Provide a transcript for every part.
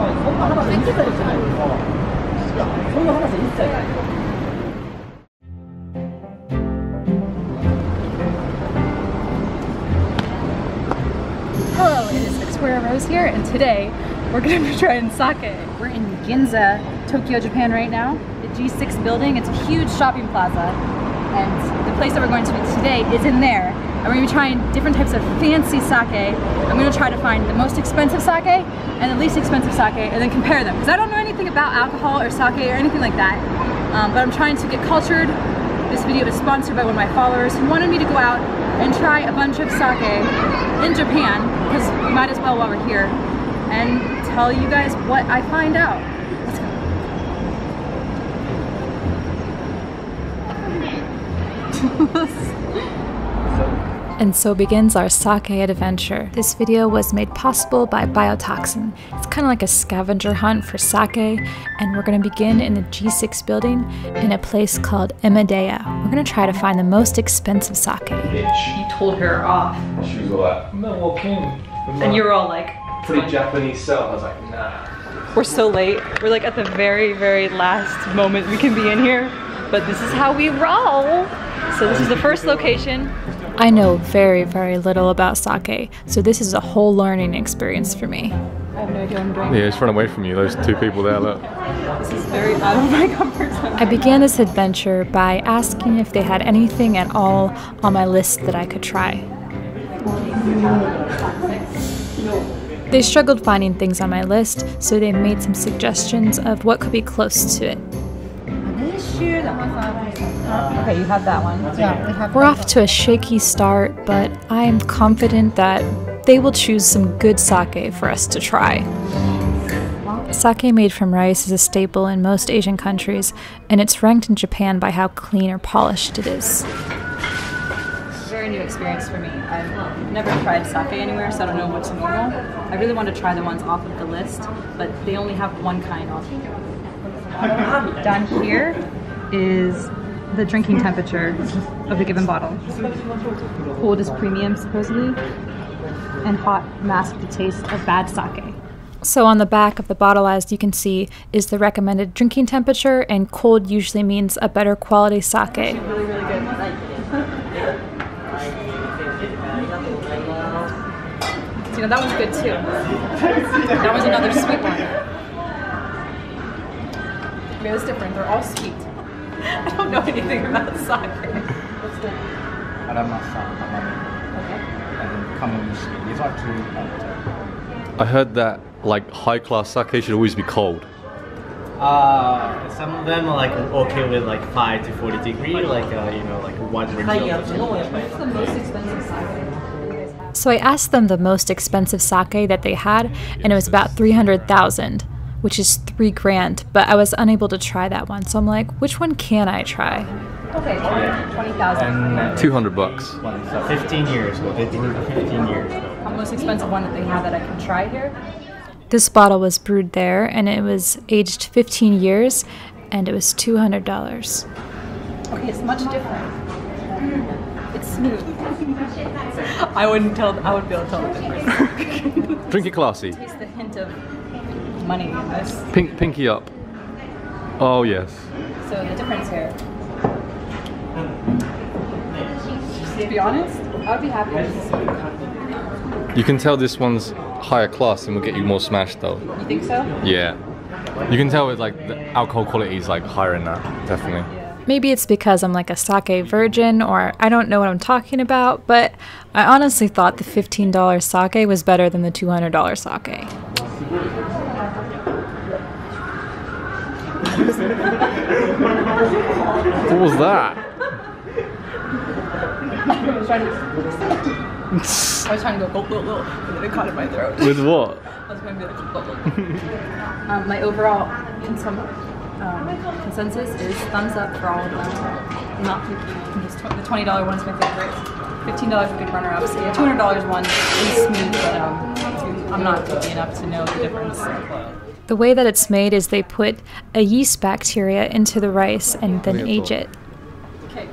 Hello, it is Victoria Rose here, and today we're going to be trying sake. We're in Ginza, Tokyo, Japan right now. The G6 building, it's a huge shopping plaza, and the place that we're going to be today is in there. And we're going to be trying different types of fancy sake. I'm going to try to find the most expensive sake and the least expensive sake and then compare them. Because I don't know anything about alcohol or sake or anything like that. But I'm trying to get cultured. This video is sponsored by one of my followers who wanted me to go out and try a bunch of sake in Japan. Because we might as well while we're here. And tell you guys what I find out. Let's go. And so begins our sake adventure. This video was made possible by Biotoxin. It's kind of like a scavenger hunt for sake, and we're going to begin in the G6 building in a place called Emadea. We're going to try to find the most expensive sake. Bitch. He told her off. She was like, no, well, and you were all like, pretty Japanese self. I was like, nah. We're so late. We're like at the very, very last moment we can be in here, but this is how we roll. So this is the first location. I know very, very little about sake, so this is a whole learning experience for me. I have no idea what I'm doing. Yeah, just run away from you, those two people there, look. This is very out of my comfort zone. I began this adventure by asking if they had anything at all on my list that I could try. They struggled finding things on my list, so they made some suggestions of what could be close to it. Sure, that one's not. Okay, you have that one. Yeah, we have. We're off to a shaky start, but I am confident that they will choose some good sake for us to try. Sake made from rice is a staple in most Asian countries, and it's ranked in Japan by how clean or polished it is. Very new experience for me. I've never tried sake anywhere, so I don't know what's normal. I really want to try the ones off of the list, but they only have one kind off. Down here is the drinking temperature of the given bottle. Cold is premium, supposedly, and hot masks the taste of bad sake. So on the back of the bottle, as you can see, is the recommended drinking temperature, and cold usually means a better quality sake. Really, really good. You know, that one's good too. That was another sweet one. I mean, it's different. They're all sweet. I don't know anything about sake. What's the name? Okay. These are two. I heard that like high class sake should always be cold. Some of them are like okay with like 5 to 40 degrees, like you know, like 1 degree. What's the most expensive sake? So I asked them the most expensive sake that they had, and it was about 300,000. Which is $3,000, but I was unable to try that one. So I'm like, which one can I try? Okay, 20,000. $200. So 15 years. The most expensive one that they have that I can try here? This bottle was brewed there, and it was aged 15 years, and it was $200. Okay, it's much different. It's smooth. I wouldn't tell, I would be able to tell the difference. Drink it classy. Taste the hint of money in this. Pinky up. Oh yes. So the difference here. To be honest, I'd be happy with this. You can tell this one's higher class and will get you more smashed though. You think so? Yeah. You can tell with like the alcohol quality is like higher in that, definitely. Maybe it's because I'm like a sake virgin or I don't know what I'm talking about, but I honestly thought the $15 sake was better than the $200 sake. What was that? I was trying to go go, and then it caught in my throat. With what? I was going to be like go. My overall consensus is thumbs up for all of them. Not picky. The $20 one is my favorite. $15 a good runner-up. So yeah, $200 one is smooth, but I'm not picky enough to know the difference. The way that it's made is they put a yeast bacteria into the rice and then age it. Okay.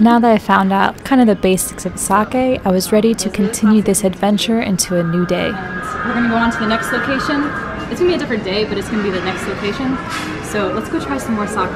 Now that I found out kind of the basics of sake, I was ready to continue this adventure into a new day. We're going to go on to the next location. It's going to be a different day, but it's going to be the next location. So let's go try some more sake.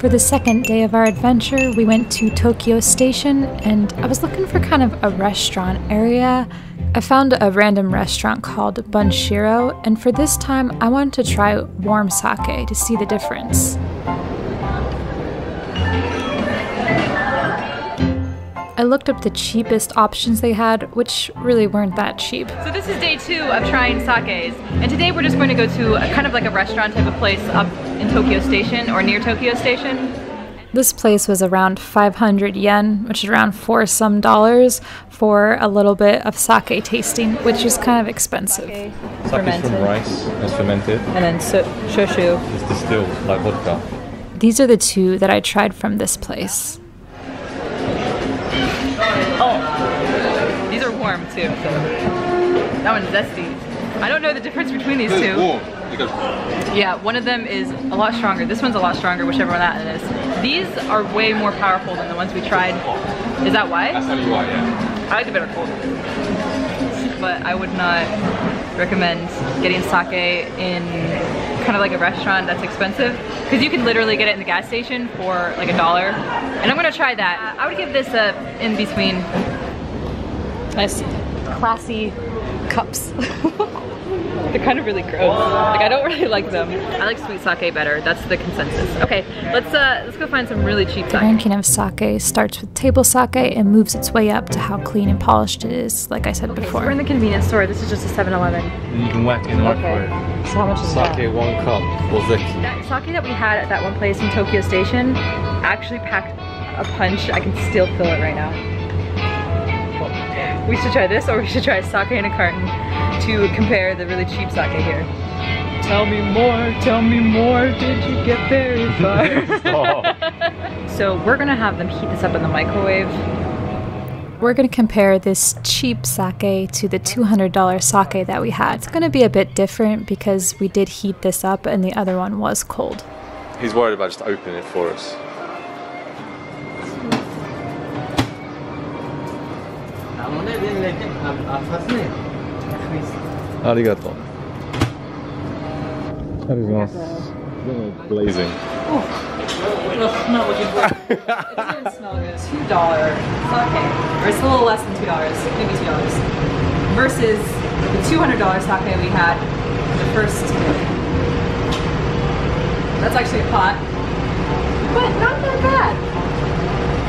For the second day of our adventure, we went to Tokyo Station, and I was looking for kind of a restaurant area. I found a random restaurant called Bunshiro, and for this time, I wanted to try warm sake to see the difference. I looked up the cheapest options they had, which really weren't that cheap. So this is day two of trying sakes, and today we're just going to go to a kind of like a restaurant type of place up in Tokyo Station or near Tokyo Station. This place was around 500 yen, which is around $4 some for a little bit of sake tasting, which is kind of expensive. Sake is from rice, that's fermented. And then shoshu. It's distilled like vodka. These are the two that I tried from this place. Oh, these are warm too. That one's zesty. I don't know the difference between these two. Yeah, one of them is a lot stronger. This one's a lot stronger, whichever one that is. These are way more powerful than the ones we tried. Is that why? That's how you are, yeah. I like the bitter cold. But I would not recommend getting sake in kind of like a restaurant that's expensive, because you can literally get it in the gas station for like $1, and I'm gonna try that. I would give this a in between. Nice classy cups. They're kind of really gross. Like, I don't really like them. I like sweet sake better. That's the consensus. Okay, let's go find some really cheap sake. The ranking of sake starts with table sake and moves its way up to how clean and polished it is, like I said before. So we're in the convenience store. This is just a 7-Eleven. You can whack in hard for it. So how much is sake that? 1 cup. That sake that we had at that one place in Tokyo Station actually packed a punch. I can still feel it right now. We should try this, or we should try sake in a carton to compare the really cheap sake here. Tell me more, did you get very far? So we're gonna have them heat this up in the microwave. We're gonna compare this cheap sake to the $200 sake that we had. It's gonna be a bit different because we did heat this up and the other one was cold. He's worried about just opening it for us. Arigato. That is nice. Blazing. It doesn't smell good. It doesn't even smell good. $2 sake, or it's a little less than $2, maybe $2, versus the $200 sake we had the first. That's actually a pot, but not that bad.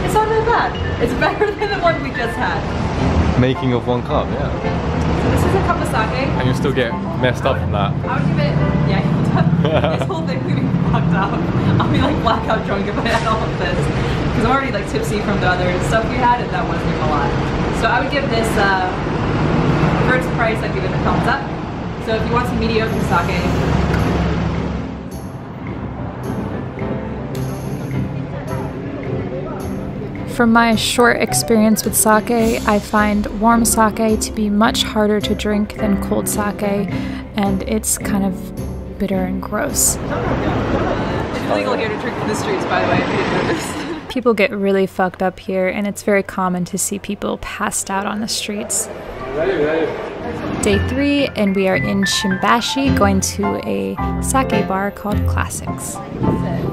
It's not that bad. It's better than the one we just had. Making of 1 cup, yeah. So this is a cup of sake. And you still get messed up from that. I would give it, yeah, this whole thing would be fucked up. I'll be like blackout drunk if I had all of this. Because I'm already like tipsy from the other stuff we had, and that wasn't a lot. So I would give this, for its price, I'd give it a thumbs up. So if you want some mediocre sake. From my short experience with sake, I find warm sake to be much harder to drink than cold sake, and it's kind of bitter and gross. It's illegal here to drink in the streets, by the way, if you didn't notice. People get really fucked up here, and it's very common to see people passed out on the streets. Day 3, and we are in Shimbashi, going to a sake bar called Classics. You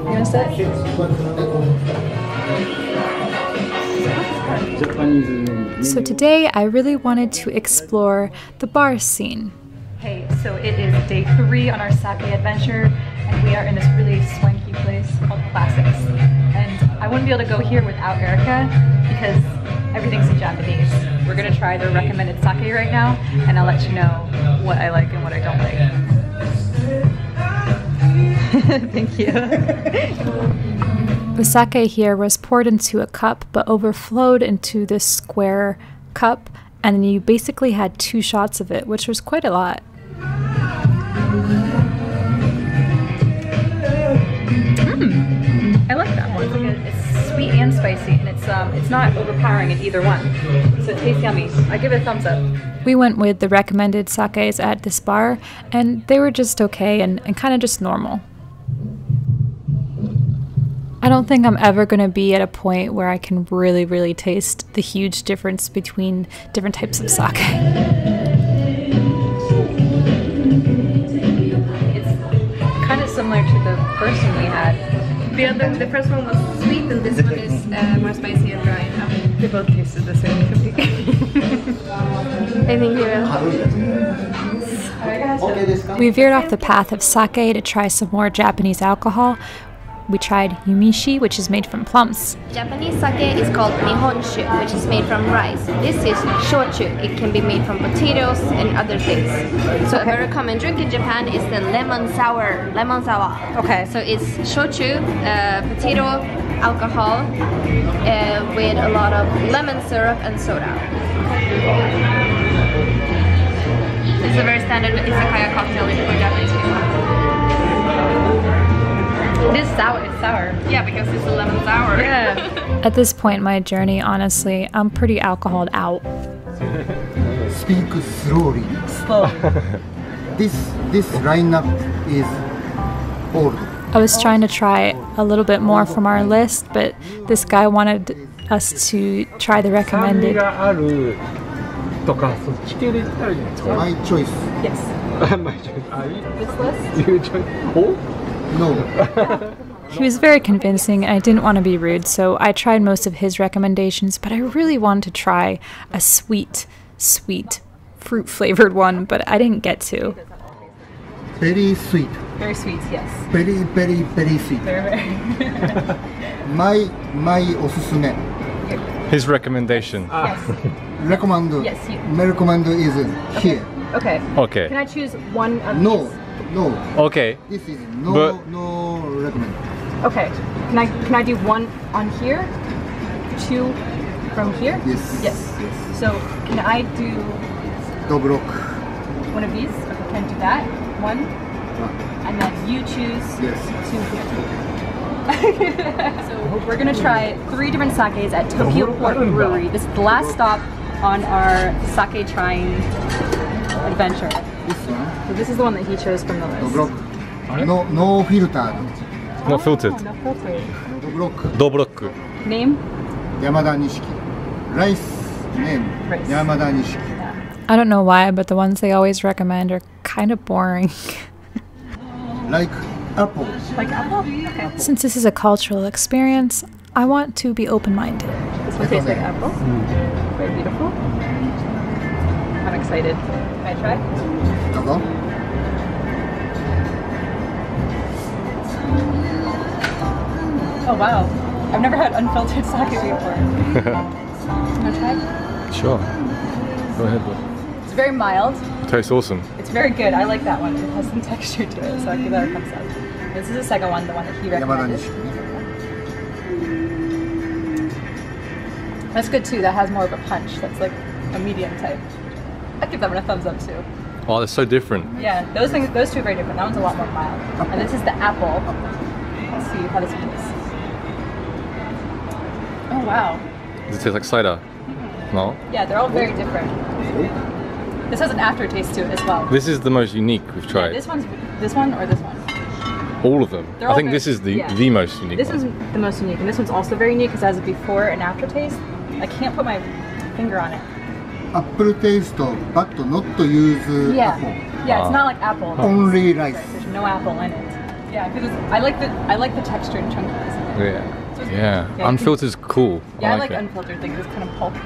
want to sit? So today I really wanted to explore the bar scene. Hey, so it is day 3 on our sake adventure, and we are in this really swanky place called Classics. And I wouldn't be able to go here without Erica because everything's in Japanese. We're gonna try their recommended sake right now, and I'll let you know what I like and what I don't like. Thank you. The sake here was poured into a cup but overflowed into this square cup, and you basically had 2 shots of it, which was quite a lot. I like that one. It's sweet and spicy, and it's not overpowering in either one, so it tastes yummy. I give it a thumbs up. We went with the recommended sakes at this bar, and they were just okay and kind of just normal. I don't think I'm ever going to be at a point where I can really, really taste the huge difference between different types of sake. It's kind of similar to the first one we had. The first one was sweet and this one is more spicy and dry. They both tasted the same to me. I think you will. We veered off the path of sake to try some more Japanese alcohol. We tried yumishi, which is made from plums. Japanese sake is called nihonshu, which is made from rice. This is shochu. It can be made from potatoes and other things. So a very common drink in Japan is the lemon sour. Okay. So it's shochu, potato, alcohol, with a lot of lemon syrup and soda. It's a very standard izakaya cocktail for Japanese people. This sour is sour. Yeah, because it's a lemon sour. Yeah. At this point in my journey, honestly, I'm pretty alcoholed out. Speak slowly. Slow. This lineup is old. I was trying to try a little bit more from our list, but this guy wanted us to try the recommended. My choice. Yes. My choice. This list? Your choice. Oh? No. He was very convincing and I didn't want to be rude, so I tried most of his recommendations, but I really wanted to try a sweet fruit flavored one, but I didn't get to. Very sweet. Very sweet, yes. Very, very, very sweet. Very, very. my osusume. His recommendation. Yes. Recommend. Yes, you. My recommend is here. Okay. Okay. Can I choose one of these? No. No. Okay. This is no, but no recommend. Okay. Can I do one on here? Two from here? Yes. Yes. Yes. So can I do Dobroku? One of these? Okay, can I do that? One? And then you choose two here. So we're gonna try three different sakes at Tokyo Port Brewery. This is the last stop on our sake trying adventure. So this is the one that he chose from the list. Dobroku. No filter. No filtered. No filter. Dobroku. Name? Yamada Nishiki. Rice name. Rice. Yamada Nishiki. Yeah. I don't know why, but the ones they always recommend are kind of boring. Like apple. Like apple? Okay. Since this is a cultural experience, I want to be open-minded. This one tastes like apple. Mm. Very beautiful. I'm excited. Can I try? Hello? Oh wow, I've never had unfiltered sake before. Can I try? Sure. Go ahead, bud. It's very mild. It tastes awesome. It's very good, I like that one. It has some texture to it, so I think that it comes up. This is the second one, the one that he recommended. That's good too, that has more of a punch. That's like a medium type. I'd give that one a thumbs up too. Oh, they're so different. Yeah, those two are very different. That one's a lot more mild. And this is the apple. Let's see how this one is. Oh wow. Does it taste like cider? Mm-hmm. No? Yeah, they're all very different. This has an aftertaste to it as well. This is the most unique we've tried. Yeah, this one or this one? All of them. I think this is the most unique. This is the most unique, and this one's also very unique because it has a before and aftertaste. I can't put my finger on it. Apple taste, but not to use apple. Yeah, it's not like apple. Only rice. There's no apple in it. Yeah, because I like the texture and chunkiness in it. Yeah. So yeah. Unfiltered is cool. Yeah, I like unfiltered things. It's kind of pulpy.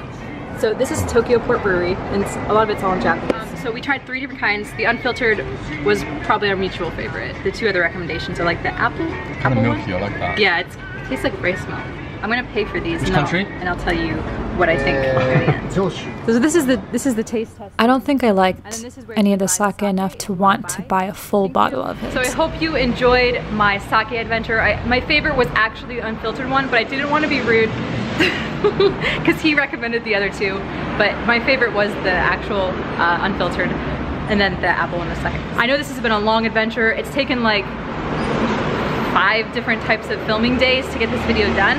So this is Tokyo Port Brewery, and a lot of it's all in Japanese. So we tried three different kinds. The unfiltered was probably our mutual favorite. The two other recommendations are like the apple. Kind of milky, I like that. Yeah, it tastes like rice milk. I'm gonna pay for these. Which country? And I'll tell you what I think. So this is the taste test. I don't think I liked any of the sake enough to want to buy a full bottle of it. So I hope you enjoyed my sake adventure. My favorite was actually the unfiltered one, but I didn't want to be rude because he recommended the other two. But my favorite was the actual unfiltered, and then the apple in the second. I know this has been a long adventure. It's taken like 5 different types of filming days to get this video done.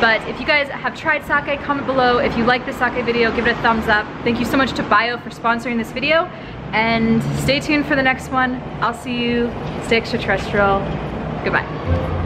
But if you guys have tried sake, comment below. If you like this sake video, give it a thumbs up. Thank you so much to Bio for sponsoring this video. And stay tuned for the next one. I'll see you. Stay extraterrestrial. Goodbye.